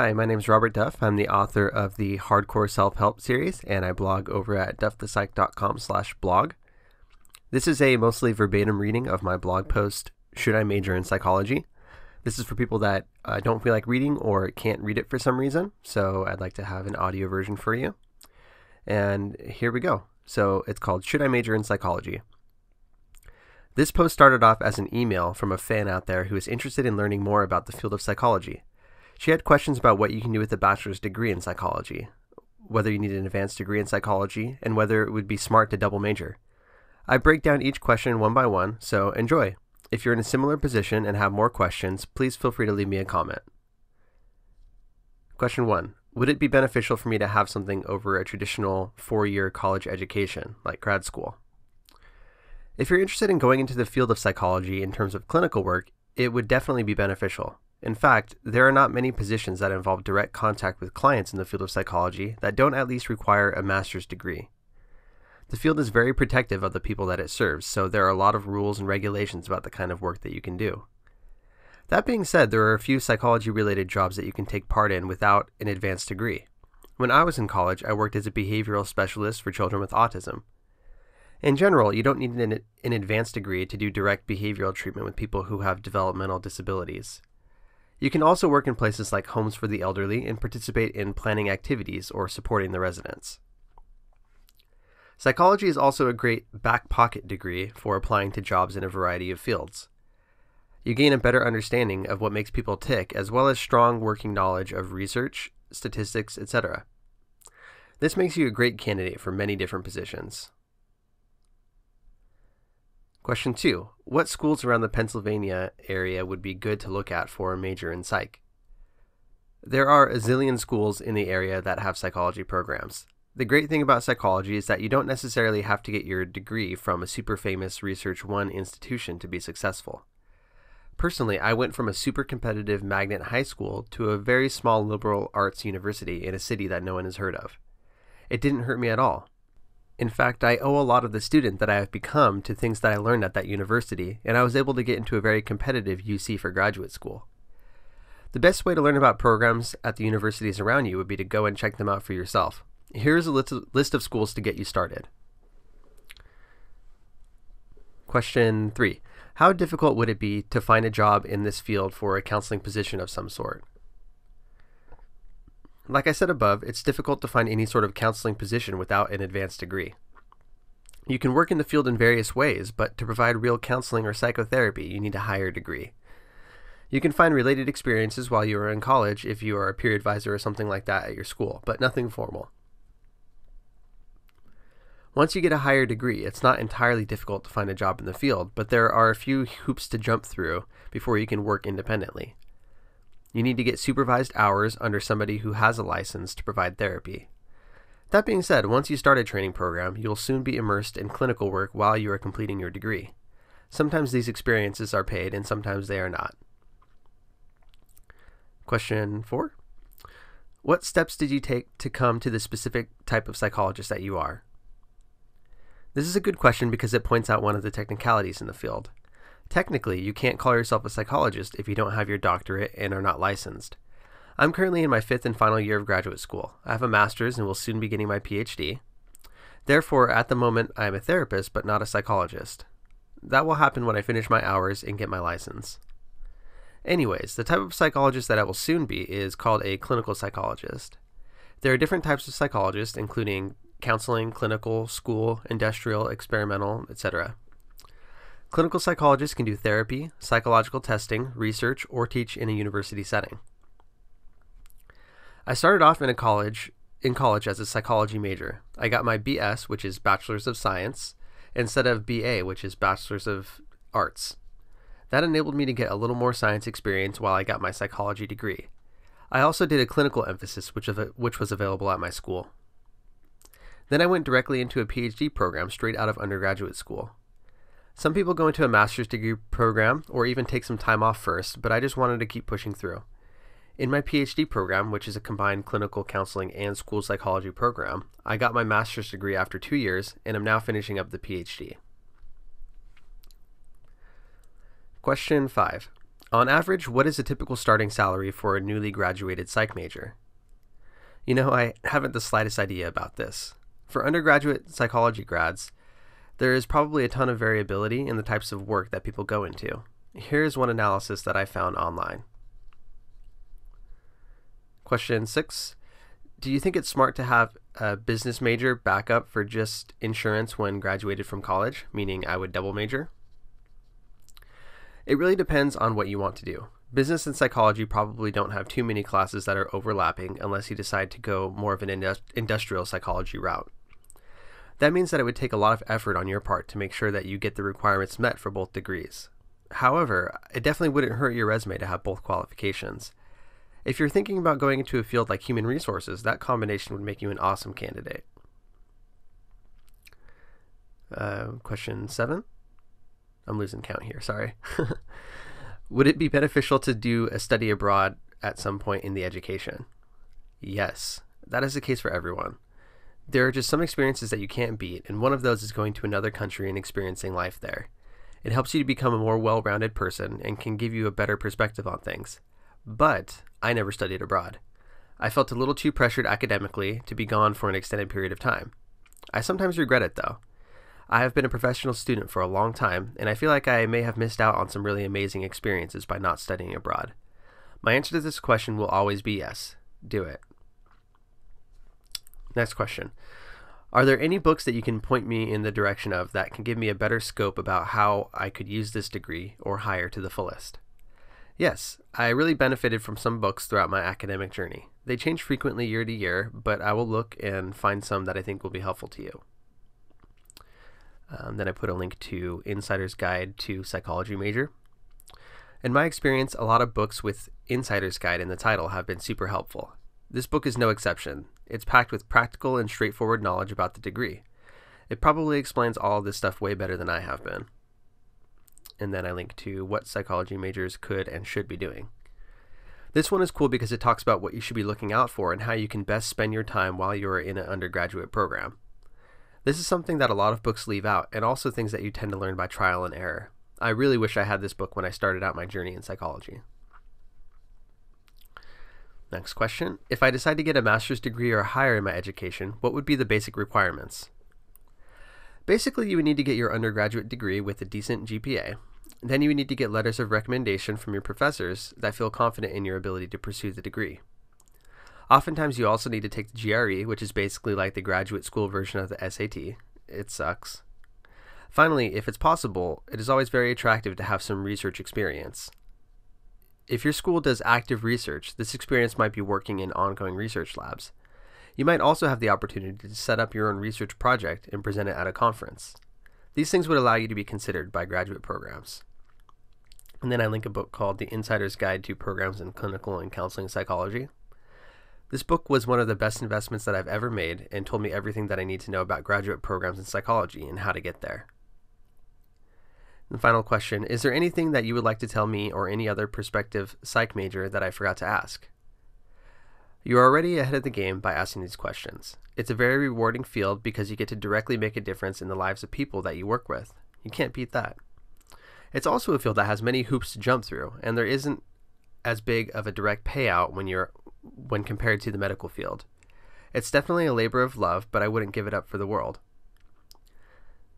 Hi, my name is Robert Duff. I'm the author of the Hardcore Self-Help series, and I blog over at DuffThePsych.com/blog. This is a mostly verbatim reading of my blog post, Should I Major in Psychology? This is for people that don't feel like reading or can't read it for some reason, so I'd like to have an audio version for you. And here we go. So it's called, Should I Major in Psychology? This post started off as an email from a fan out there who is interested in learning more about the field of psychology. She had questions about what you can do with a bachelor's degree in psychology, whether you need an advanced degree in psychology, and whether it would be smart to double major. I break down each question one by one, so enjoy. If you're in a similar position and have more questions, please feel free to leave me a comment. Question 1. Would it be beneficial for me to have something over a traditional four-year college education, like grad school? If you're interested in going into the field of psychology in terms of clinical work, it would definitely be beneficial. In fact, there are not many positions that involve direct contact with clients in the field of psychology that don't at least require a master's degree. The field is very protective of the people that it serves, so there are a lot of rules and regulations about the kind of work that you can do. That being said, there are a few psychology-related jobs that you can take part in without an advanced degree. When I was in college, I worked as a behavioral specialist for children with autism. In general, you don't need an advanced degree to do direct behavioral treatment with people who have developmental disabilities. You can also work in places like homes for the elderly and participate in planning activities or supporting the residents. Psychology is also a great back pocket degree for applying to jobs in a variety of fields. You gain a better understanding of what makes people tick, as well as strong working knowledge of research, statistics, etc. This makes you a great candidate for many different positions. Question 2. What schools around the Pennsylvania area would be good to look at for a major in psych? There are a zillion schools in the area that have psychology programs. The great thing about psychology is that you don't necessarily have to get your degree from a super famous Research One institution to be successful. Personally, I went from a super competitive magnet high school to a very small liberal arts university in a city that no one has heard of. It didn't hurt me at all. In fact, I owe a lot of the student that I have become to things that I learned at that university, and I was able to get into a very competitive UC for graduate school. The best way to learn about programs at the universities around you would be to go and check them out for yourself. Here's a list of schools to get you started. Question 3. How difficult would it be to find a job in this field for a counseling position of some sort? Like I said above, it's difficult to find any sort of counseling position without an advanced degree. You can work in the field in various ways, but to provide real counseling or psychotherapy, you need a higher degree. You can find related experiences while you are in college if you are a peer advisor or something like that at your school, but nothing formal. Once you get a higher degree, it's not entirely difficult to find a job in the field, but there are a few hoops to jump through before you can work independently. You need to get supervised hours under somebody who has a license to provide therapy. That being said, once you start a training program, you'll soon be immersed in clinical work while you are completing your degree. Sometimes these experiences are paid and sometimes they are not. Question 4. What steps did you take to come to the specific type of psychologist that you are? This is a good question because it points out one of the technicalities in the field. Technically, you can't call yourself a psychologist if you don't have your doctorate and are not licensed. I'm currently in my 5th and final year of graduate school. I have a master's and will soon be getting my PhD. Therefore, at the moment, I am a therapist but not a psychologist. That will happen when I finish my hours and get my license. Anyways, the type of psychologist that I will soon be is called a clinical psychologist. There are different types of psychologists, including counseling, clinical, school, industrial, experimental, etc. Clinical psychologists can do therapy, psychological testing, research, or teach in a university setting. I started off in college as a psychology major. I got my BS, which is Bachelor's of Science, instead of BA, which is Bachelor's of Arts. That enabled me to get a little more science experience while I got my psychology degree. I also did a clinical emphasis, which was available at my school. Then I went directly into a PhD program straight out of undergraduate school. Some people go into a master's degree program or even take some time off first, but I just wanted to keep pushing through. In my PhD program, which is a combined clinical counseling and school psychology program, I got my master's degree after 2 years and am now finishing up the PhD. Question 5. On average, what is a typical starting salary for a newly graduated psych major? You know, I haven't the slightest idea about this. For undergraduate psychology grads, there is probably a ton of variability in the types of work that people go into. Here's one analysis that I found online. Question 6. Do you think it's smart to have a business major backup for just insurance when graduated from college, meaning I would double major? It really depends on what you want to do. Business and psychology probably don't have too many classes that are overlapping unless you decide to go more of an industrial psychology route. That means that it would take a lot of effort on your part to make sure that you get the requirements met for both degrees. However, it definitely wouldn't hurt your resume to have both qualifications. If you're thinking about going into a field like human resources, that combination would make you an awesome candidate. Question 7. I'm losing count here, sorry. Would it be beneficial to do a study abroad at some point in the education? Yes, that is the case for everyone. There are just some experiences that you can't beat, and one of those is going to another country and experiencing life there. It helps you to become a more well-rounded person and can give you a better perspective on things. But I never studied abroad. I felt a little too pressured academically to be gone for an extended period of time. I sometimes regret it though. I have been a professional student for a long time, and I feel like I may have missed out on some really amazing experiences by not studying abroad. My answer to this question will always be yes. Do it. Next question. Are there any books that you can point me in the direction of that can give me a better scope about how I could use this degree or higher to the fullest? Yes, I really benefited from some books throughout my academic journey. They change frequently year to year, but I will look and find some that I think will be helpful to you. Then I put a link to Insider's Guide to Psychology Major. In my experience, a lot of books with Insider's Guide in the title have been super helpful. This book is no exception. It's packed with practical and straightforward knowledge about the degree. It probably explains all of this stuff way better than I have been. And then I link to what psychology majors could and should be doing. This one is cool because it talks about what you should be looking out for and how you can best spend your time while you're in an undergraduate program. This is something that a lot of books leave out, and also things that you tend to learn by trial and error. I really wish I had this book when I started out my journey in psychology. Next question. If I decide to get a master's degree or higher in my education, what would be the basic requirements? Basically, you would need to get your undergraduate degree with a decent GPA. Then you would need to get letters of recommendation from your professors that feel confident in your ability to pursue the degree. Oftentimes, you also need to take the GRE, which is basically like the graduate school version of the SAT. It sucks. Finally, if it's possible, it is always very attractive to have some research experience. If your school does active research, this experience might be working in ongoing research labs. You might also have the opportunity to set up your own research project and present it at a conference. These things would allow you to be considered by graduate programs. And then I link a book called The Insider's Guide to Programs in Clinical and Counseling Psychology. This book was one of the best investments that I've ever made and told me everything that I need to know about graduate programs in psychology and how to get there. And final question, is there anything that you would like to tell me or any other prospective psych major that I forgot to ask? You are already ahead of the game by asking these questions. It's a very rewarding field because you get to directly make a difference in the lives of people that you work with. You can't beat that. It's also a field that has many hoops to jump through, and there isn't as big of a direct payout when compared to the medical field. It's definitely a labor of love, but I wouldn't give it up for the world.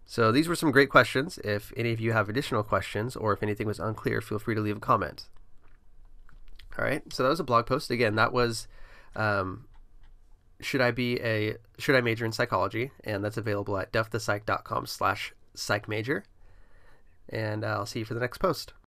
So these were some great questions. If any of you have additional questions or if anything was unclear, feel free to leave a comment. All right, so that was a blog post. Again, that was should I major in psychology? And that's available at DuffThePsych.com/psychmajor. And I'll see you for the next post.